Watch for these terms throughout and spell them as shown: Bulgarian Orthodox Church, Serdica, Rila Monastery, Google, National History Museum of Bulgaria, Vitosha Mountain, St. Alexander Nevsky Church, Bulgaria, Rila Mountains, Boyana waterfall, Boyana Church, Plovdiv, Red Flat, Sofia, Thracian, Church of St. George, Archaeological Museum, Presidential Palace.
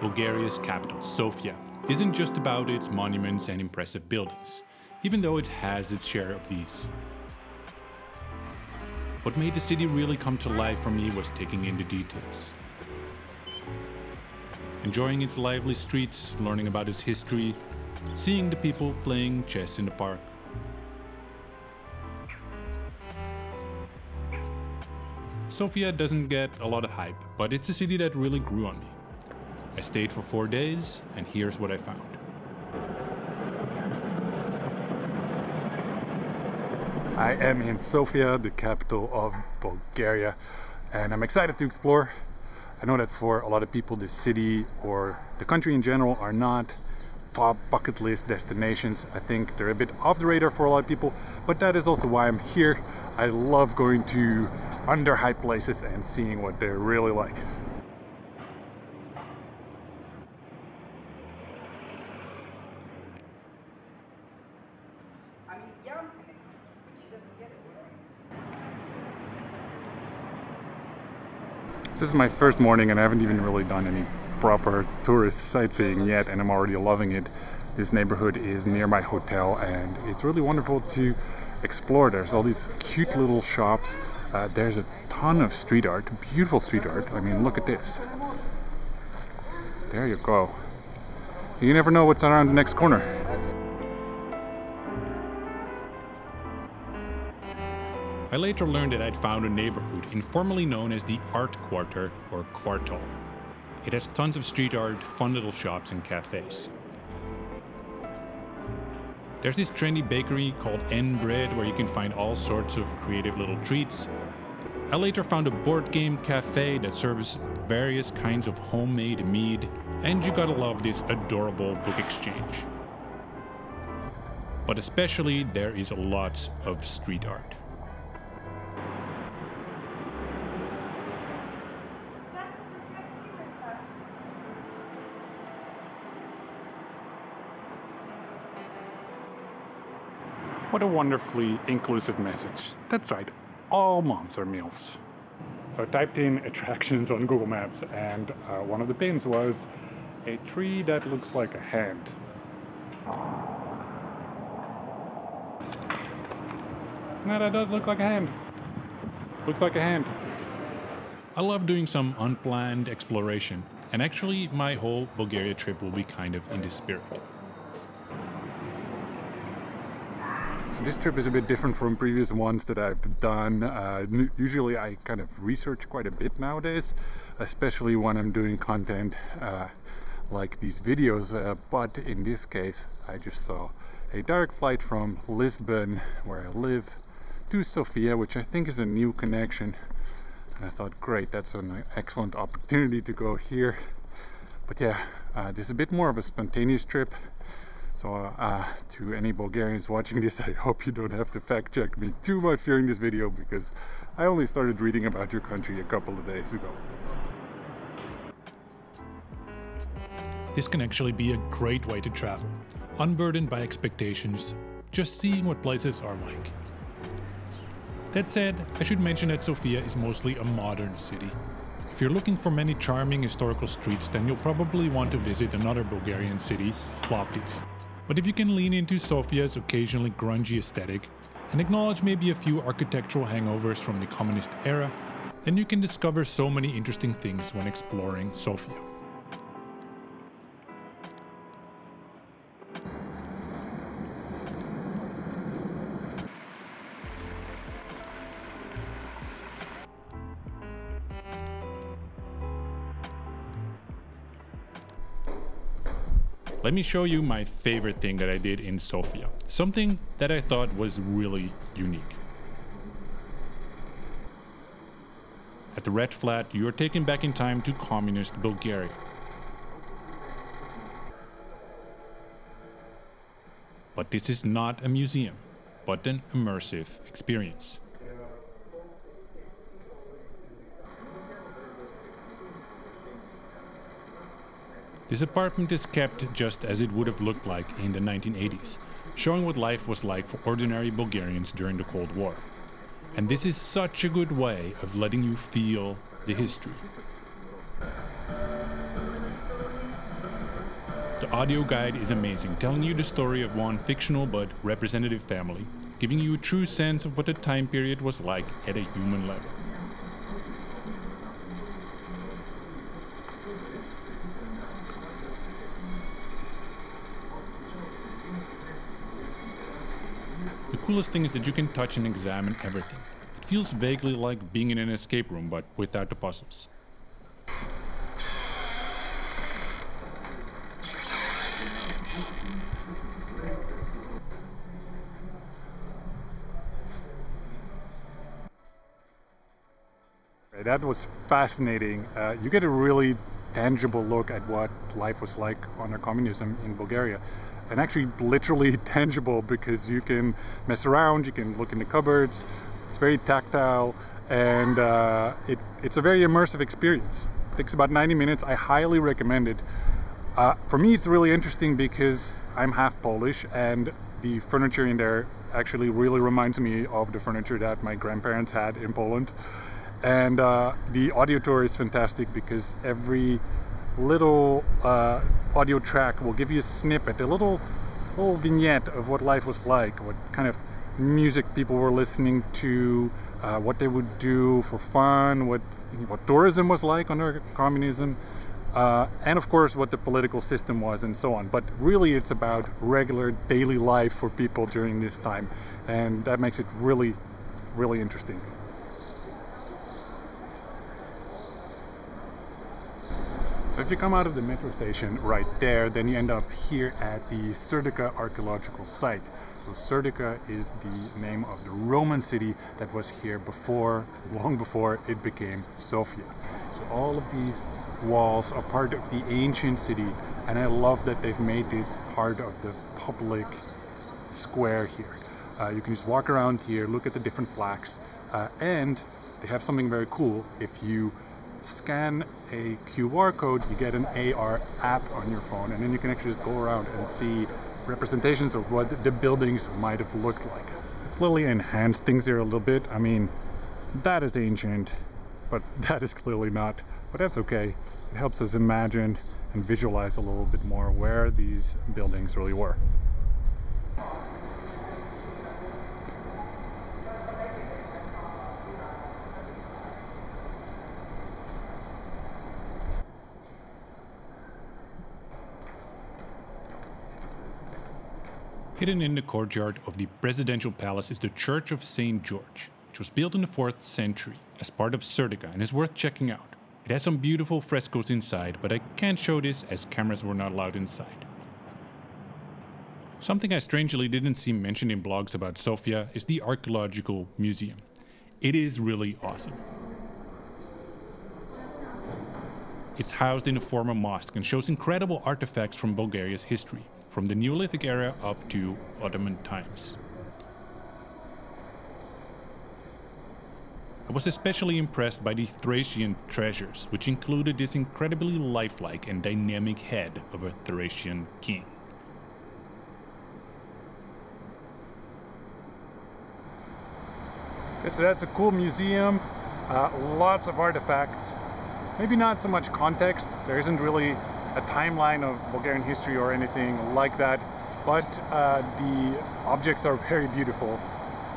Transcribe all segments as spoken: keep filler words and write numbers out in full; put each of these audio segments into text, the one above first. Bulgaria's capital, Sofia, isn't just about its monuments and impressive buildings, even though it has its share of these. What made the city really come to life for me was taking in the details. Enjoying its lively streets, learning about its history, seeing the people playing chess in the park. Sofia doesn't get a lot of hype, but it's a city that really grew on me. I stayed for four days, and here's what I found. I am in Sofia, the capital of Bulgaria, and I'm excited to explore. I know that for a lot of people, the city or the country in general are not top bucket list destinations. I think they're a bit off the radar for a lot of people, but that is also why I'm here. I love going to underhyped places and seeing what they're really like. This is my first morning and I haven't even really done any proper tourist sightseeing yet, and I'm already loving it. This neighborhood is near my hotel and it's really wonderful to explore. There's all these cute little shops. Uh, there's a ton of street art, beautiful street art. I mean, look at this. There you go. You never know what's around the next corner. I later learned that I'd found a neighborhood informally known as the Art Quarter or Quartal. It has tons of street art, fun little shops and cafes. There's this trendy bakery called N Bread where you can find all sorts of creative little treats. I later found a board game cafe that serves various kinds of homemade mead, and you gotta love this adorable book exchange. But especially there is lots of street art. What a wonderfully inclusive message. That's right, all moms are MILFs. So I typed in attractions on Google Maps and uh, one of the pins was a tree that looks like a hand. No, that does look like a hand. Looks like a hand. I love doing some unplanned exploration, and actually my whole Bulgaria trip will be kind of in this spirit. So this trip is a bit different from previous ones that I've done. Uh, usually I kind of research quite a bit nowadays, especially when I'm doing content uh, like these videos. Uh, but in this case, I just saw a direct flight from Lisbon, where I live, to Sofia, which I think is a new connection. And I thought, great, that's an excellent opportunity to go here. But yeah, uh, this is a bit more of a spontaneous trip. So uh, to any Bulgarians watching this, I hope you don't have to fact check me too much during this video, because I only started reading about your country a couple of days ago. This can actually be a great way to travel, unburdened by expectations, just seeing what places are like. That said, I should mention that Sofia is mostly a modern city. If you're looking for many charming historical streets, then you'll probably want to visit another Bulgarian city, Plovdiv. But if you can lean into Sofia's occasionally grungy aesthetic and acknowledge maybe a few architectural hangovers from the communist era, then you can discover so many interesting things when exploring Sofia. Let me show you my favorite thing that I did in Sofia, something that I thought was really unique. At the Red Flat, you are taken back in time to communist Bulgaria. But this is not a museum, but an immersive experience. This apartment is kept just as it would have looked like in the nineteen eighties, showing what life was like for ordinary Bulgarians during the Cold War. And this is such a good way of letting you feel the history. The audio guide is amazing, telling you the story of one fictional but representative family, giving you a true sense of what the time period was like at a human level. The coolest thing is that you can touch and examine everything. It feels vaguely like being in an escape room, but without the puzzles. That was fascinating. Uh, you get a really tangible look at what life was like under communism in Bulgaria. And actually literally tangible, because you can mess around, you can look in the cupboards, it's very tactile, and uh, it, it's a very immersive experience. It takes about ninety minutes, I highly recommend it. Uh, for me it's really interesting because I'm half Polish, and the furniture in there actually really reminds me of the furniture that my grandparents had in Poland. And uh, the audio tour is fantastic because every little uh, audio track will give you a snippet, a little, little vignette of what life was like, what kind of music people were listening to, uh, what they would do for fun, what, what tourism was like under communism, uh, and of course what the political system was and so on. But really it's about regular daily life for people during this time, and that makes it really, really interesting. So if you come out of the metro station right there, then you end up here at the Serdica archaeological site. So Serdica is the name of the Roman city that was here before, long before it became Sofia. So all of these walls are part of the ancient city, and I love that they've made this part of the public square here. Uh, you can just walk around here, look at the different plaques, uh, and they have something very cool. If you scan a Q R code, you get an A R app on your phone, and then you can actually just go around and see representations of what the buildings might have looked like. Clearly enhanced things here a little bit. I mean, that is ancient, but that is clearly not. But that's okay. It helps us imagine and visualize a little bit more where these buildings really were. Hidden in the courtyard of the Presidential Palace is the Church of Saint George, which was built in the fourth century as part of Serdica and is worth checking out. It has some beautiful frescoes inside, but I can't show this as cameras were not allowed inside. Something I strangely didn't see mentioned in blogs about Sofia is the Archaeological Museum. It is really awesome. It's housed in a former mosque and shows incredible artifacts from Bulgaria's history, from the Neolithic era up to Ottoman times. I was especially impressed by the Thracian treasures, which included this incredibly lifelike and dynamic head of a Thracian king. Okay, so that's a cool museum, uh, lots of artifacts, maybe not so much context. There isn't really a timeline of Bulgarian history or anything like that, but uh, the objects are very beautiful,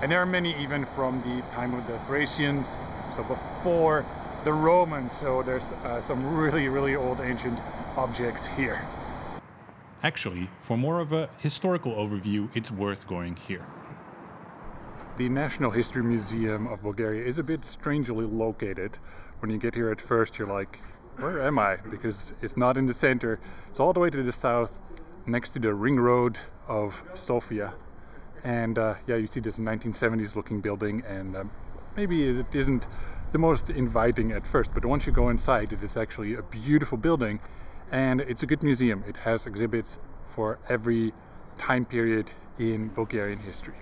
and there are many even from the time of the Thracians, so before the Romans, so there's uh, some really really old ancient objects here. Actually, for more of a historical overview, it's worth going here. The National History Museum of Bulgaria is a bit strangely located. When you get here at first you're like, where am I? Because it's not in the center. It's all the way to the south, next to the ring road of Sofia. And uh, yeah, you see this nineteen seventies looking building, and um, maybe it isn't the most inviting at first, but once you go inside, it is actually a beautiful building, and it's a good museum. It has exhibits for every time period in Bulgarian history.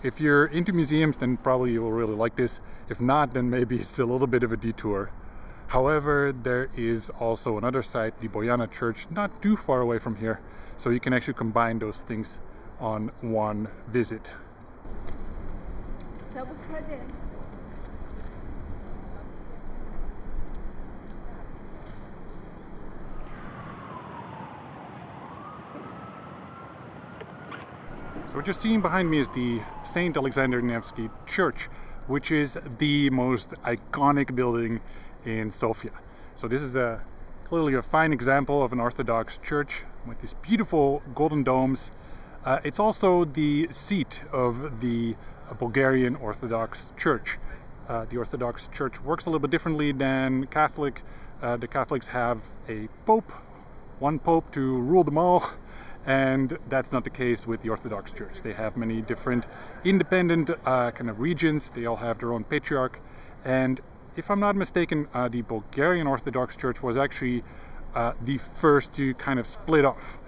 If you're into museums, then probably you'll really like this. If not, then maybe it's a little bit of a detour. However, there is also another site, the Boyana Church, not too far away from here, so you can actually combine those things on one visit. So what you're seeing behind me is the Saint Alexander Nevsky Church, which is the most iconic building in Sofia. So this is a clearly a fine example of an Orthodox church with these beautiful golden domes. Uh, it's also the seat of the Bulgarian Orthodox Church. Uh, the Orthodox Church works a little bit differently than Catholic. Uh, the Catholics have a pope, one pope to rule them all. And that's not the case with the Orthodox Church. They have many different independent uh, kind of regions. They all have their own patriarch. And if I'm not mistaken, uh, the Bulgarian Orthodox Church was actually uh, the first to kind of split off.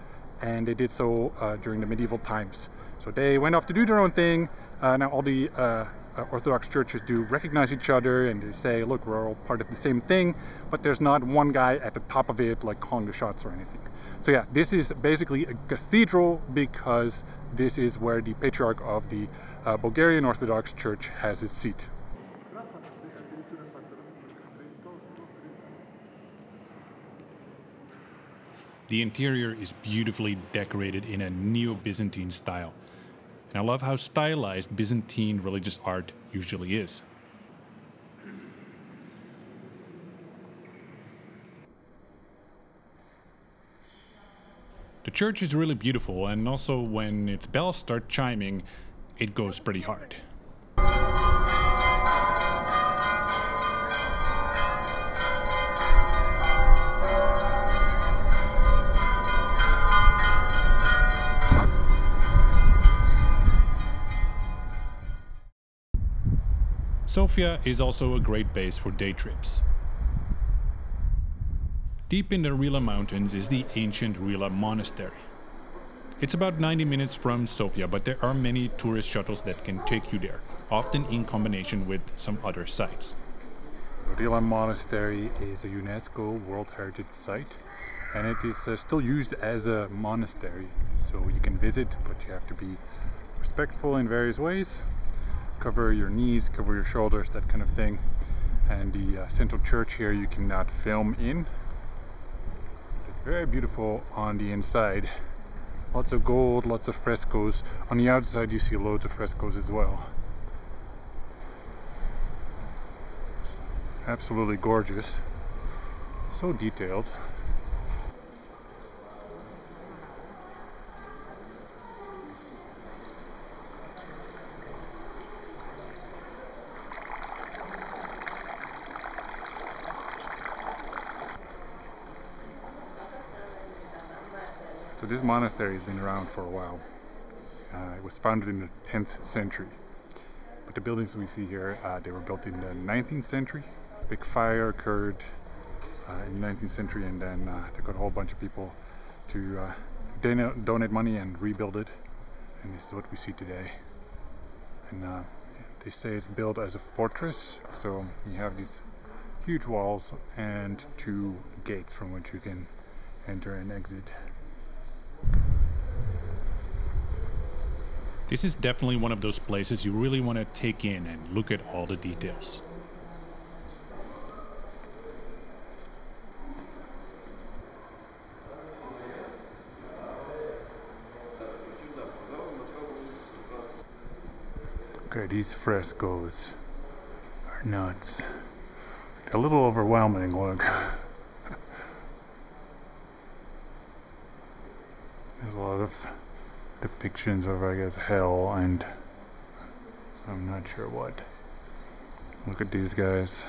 And they did so uh, during the medieval times. So they went off to do their own thing. Uh, now all the uh, Orthodox churches do recognize each other and they say, look, we're all part of the same thing, but there's not one guy at the top of it like calling the shots or anything. So yeah, this is basically a cathedral because this is where the patriarch of the uh, Bulgarian Orthodox Church has its seat. The interior is beautifully decorated in a Neo-Byzantine style. And I love how stylized Byzantine religious art usually is. The church is really beautiful, and also when its bells start chiming, it goes pretty hard. Sofia is also a great base for day trips. Deep in the Rila Mountains is the ancient Rila Monastery. It's about ninety minutes from Sofia, but there are many tourist shuttles that can take you there, often in combination with some other sites. The Rila Monastery is a UNESCO World Heritage Site, and it is uh, still used as a monastery. So you can visit, but you have to be respectful in various ways. Cover your knees, cover your shoulders, that kind of thing. And the uh, central church here you cannot film in. It's very beautiful on the inside. Lots of gold, lots of frescoes. On the outside you see loads of frescoes as well. Absolutely gorgeous. So detailed. So this monastery has been around for a while. Uh, it was founded in the tenth century. But the buildings we see here, uh, they were built in the nineteenth century. A big fire occurred uh, in the nineteenth century, and then uh, they got a whole bunch of people to uh, don donate money and rebuild it. And this is what we see today. And uh, they say it's built as a fortress. So you have these huge walls and two gates from which you can enter and exit. This is definitely one of those places you really want to take in and look at all the details. Okay, these frescoes are nuts. A little overwhelming, look. There's a lot of depictions of, I guess, hell and I'm not sure what. Look at these guys.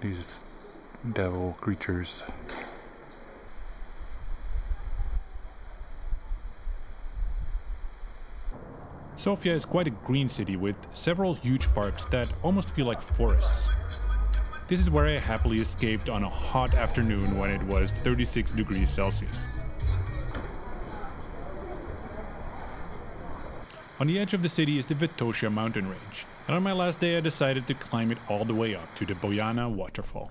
These devil creatures. Sofia is quite a green city with several huge parks that almost feel like forests. This is where I happily escaped on a hot afternoon when it was thirty-six degrees Celsius. On the edge of the city is the Vitosha mountain range, and on my last day I decided to climb it all the way up to the Boyana waterfall.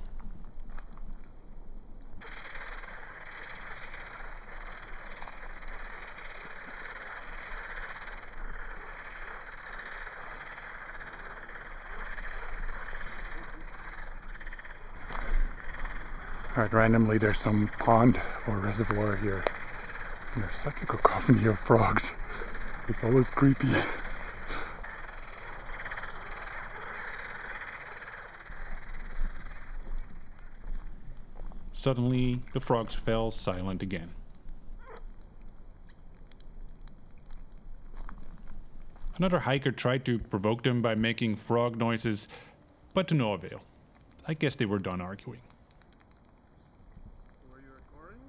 Alright, randomly there's some pond or reservoir here. And there's such a cacophony of frogs. It's always creepy. Suddenly, the frogs fell silent again. Another hiker tried to provoke them by making frog noises, but to no avail. I guess they were done arguing. Were you recording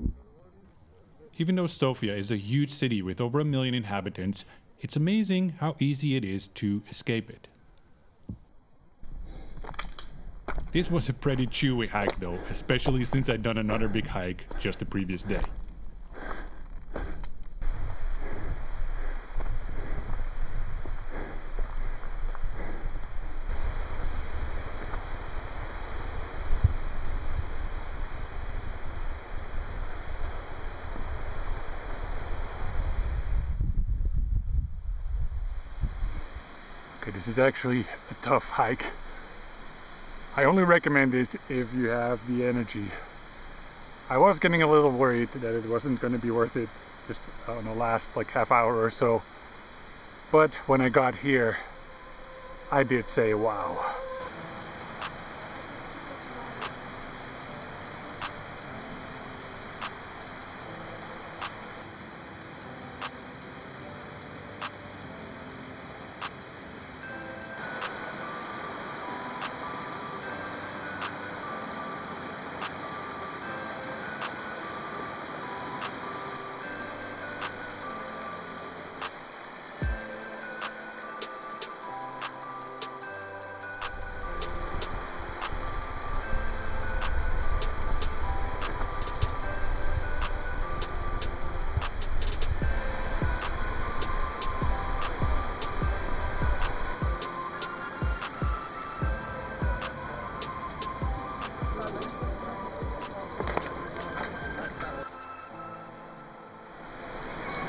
them? Even though Sofia is a huge city with over a million inhabitants, it's amazing how easy it is to escape it. This was a pretty chewy hike though, especially since I'd done another big hike just the previous day. Okay, this is actually a tough hike. I only recommend this if you have the energy. I was getting a little worried that it wasn't going to be worth it just on the last like half hour or so. But when I got here, I did say wow.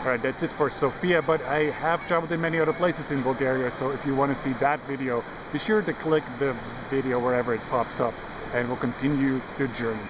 Alright, that's it for Sofia, but I have traveled in many other places in Bulgaria, so if you want to see that video, be sure to click the video wherever it pops up, and we'll continue the journey.